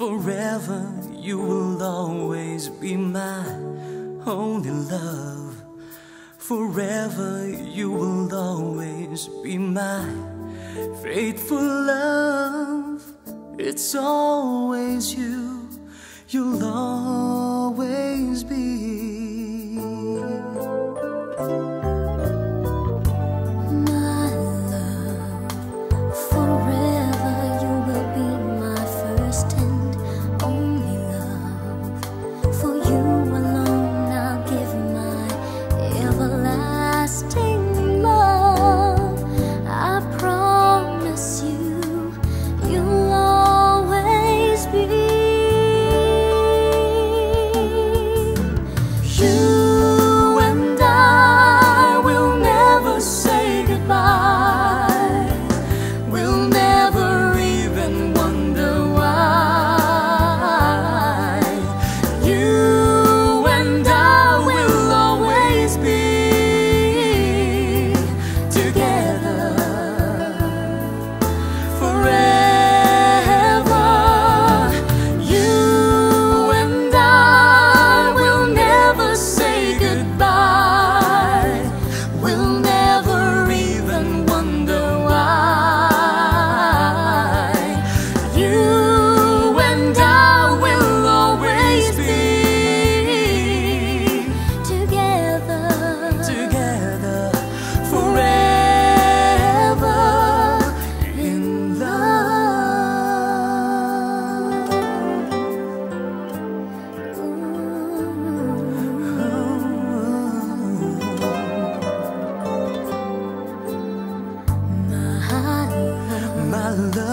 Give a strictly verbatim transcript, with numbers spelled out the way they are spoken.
Forever you will always be my only love. Forever you will always be my faithful love. It's always you, you'll always be my love. Forever you will be my first and only love. For you alone I'll give my everlasting love. I promise you, you'll always be. I